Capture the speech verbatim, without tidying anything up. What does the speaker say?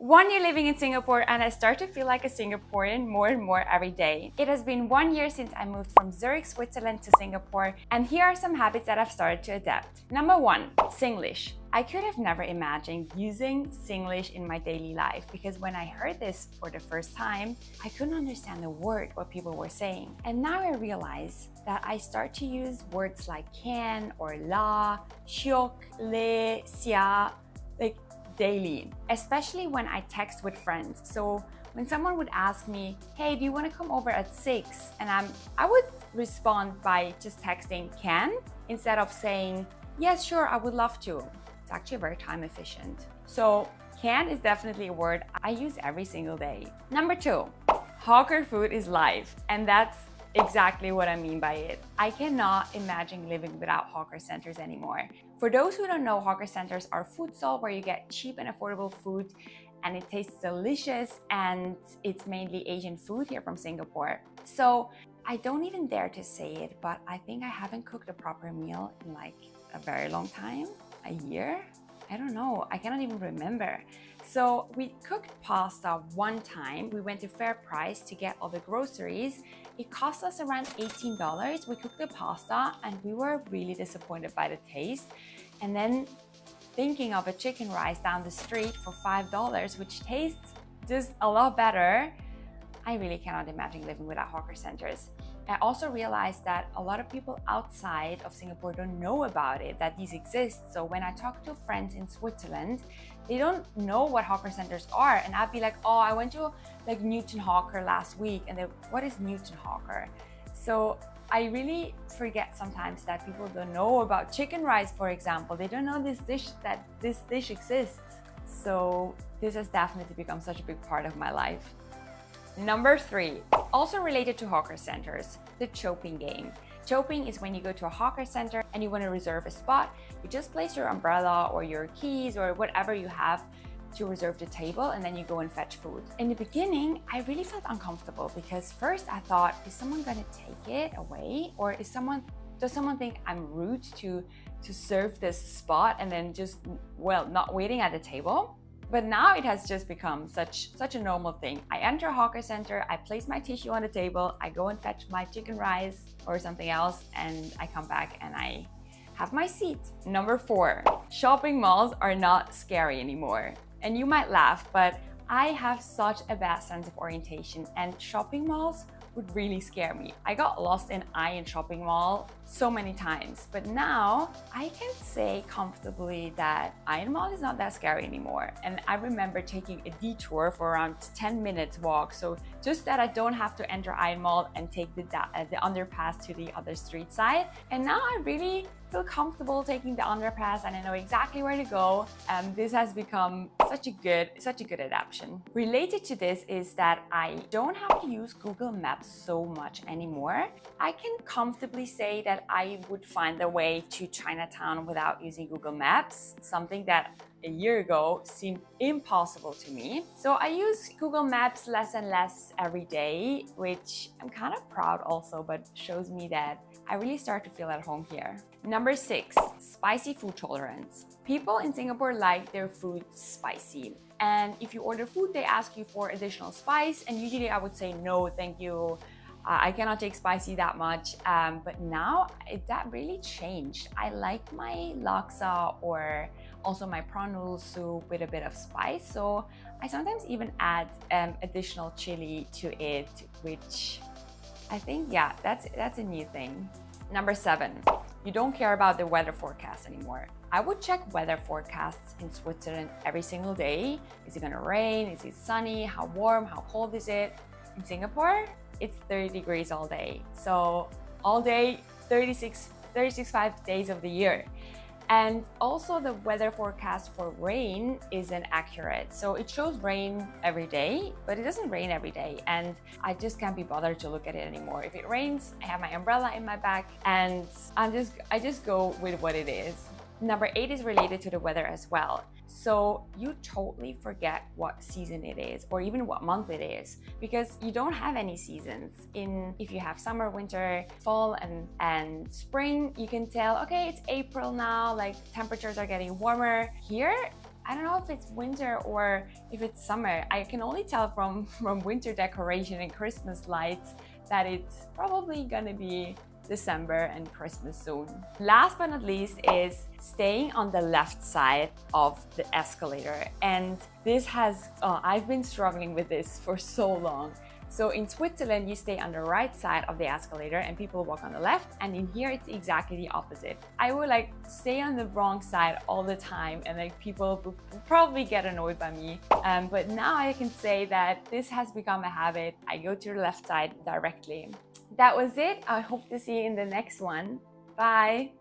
One year living in Singapore, and I start to feel like a Singaporean more and more every day. It has been one year since I moved from Zurich, Switzerland to Singapore, and here are some habits that I've started to adapt. Number one, Singlish. I could have never imagined using Singlish in my daily life, because when I heard this for the first time, I couldn't understand a word what people were saying. And now I realize that I start to use words like can or la, shiok, le, xia, like daily, especially when I text with friends. So when someone would ask me, hey, do you want to come over at six? And I'm, I would respond by just texting can instead of saying, yes, sure, I would love to. It's actually very time efficient. So can is definitely a word I use every single day. Number two, hawker food is life. And that's exactly what I mean by it. I cannot imagine living without hawker centers anymore. For those who don't know, hawker centers are food stalls where you get cheap and affordable food, and it tastes delicious, and it's mainly Asian food here from Singapore. So I don't even dare to say it, but I think I haven't cooked a proper meal in like a very long time. A year? I don't know. I cannot even remember. So we cooked pasta one time. We went to Fair Price to get all the groceries. It cost us around eighteen dollars. We cooked the pasta and we were really disappointed by the taste. And then thinking of a chicken rice down the street for five dollars, which tastes just a lot better. I really cannot imagine living without hawker centers. I also realized that a lot of people outside of Singapore don't know about it, that these exist. So when I talk to friends in Switzerland, they don't know what hawker centers are. And I'd be like, oh, I went to like Newton Hawker last week. And they're, what is Newton Hawker? So I really forget sometimes that people don't know about chicken rice, for example. They don't know this dish, that this dish exists. So this has definitely become such a big part of my life. Number three, also related to hawker centers, the Choping game. Choping is when you go to a hawker center and you want to reserve a spot. You just place your umbrella or your keys or whatever you have to reserve the table, and then you go and fetch food. In the beginning, I really felt uncomfortable because first I thought, is someone going to take it away? Or is someone, does someone think I'm rude to, to serve this spot and then just, well, not waiting at the table? But now it has just become such, such a normal thing. I enter a hawker center, I place my tissue on the table, I go and fetch my chicken rice or something else, and I come back and I have my seat. Number four, shopping malls are not scary anymore. And you might laugh, but I have such a bad sense of orientation, and shopping malls would really scare me. I got lost in ION Shopping Mall so many times, but now I can say comfortably that ION Mall is not that scary anymore. And I remember taking a detour for around ten minutes walk. So just that I don't have to enter ION Mall and take the, uh, the underpass to the other street side. And now I really feel comfortable taking the underpass and I know exactly where to go. Um, this has become such a good, such a good adaptation. Related to this is that I don't have to use Google Maps so much anymore. I can comfortably say that I would find a way to Chinatown without using Google Maps, something that a year ago seemed impossible to me. So I use Google Maps less and less every day, which I'm kind of proud also, but shows me that I really start to feel at home here. Number six, spicy food tolerance. People in Singapore like their food spicy. And if you order food, they ask you for additional spice. And usually I would say, no, thank you. Uh, I cannot take spicy that much. Um, but now it, that really changed. I like my laksa or also my prawn noodle soup with a bit of spice. So I sometimes even add um, additional chili to it, which I think, yeah, that's, that's a new thing. Number seven, you don't care about the weather forecast anymore. I would check weather forecasts in Switzerland every single day. Is it gonna rain? Is it sunny? How warm? How cold is it? In Singapore, it's thirty degrees all day. So all day, thirty-six, thirty-six, five days of the year. And also the weather forecast for rain isn't accurate. So it shows rain every day, but it doesn't rain every day. And I just can't be bothered to look at it anymore. If it rains, I have my umbrella in my bag and I'm just, I just go with what it is. Number eight is related to the weather as well. So you totally forget what season it is or even what month it is, because you don't have any seasons. In if you have summer, winter, fall and and spring, you can tell, okay, it's April now, like temperatures are getting warmer. Here, I don't know if it's winter or if it's summer. I can only tell from, from winter decoration and Christmas lights that it's probably gonna be December and Christmas soon. Last but not least is staying on the left side of the escalator. And this has, oh, I've been struggling with this for so long. So in Switzerland, you stay on the right side of the escalator and people walk on the left. And in here, it's exactly the opposite. I would like stay on the wrong side all the time and like people would probably get annoyed by me. Um, but now I can say that this has become a habit. I go to the left side directly. That was it. I hope to see you in the next one. Bye.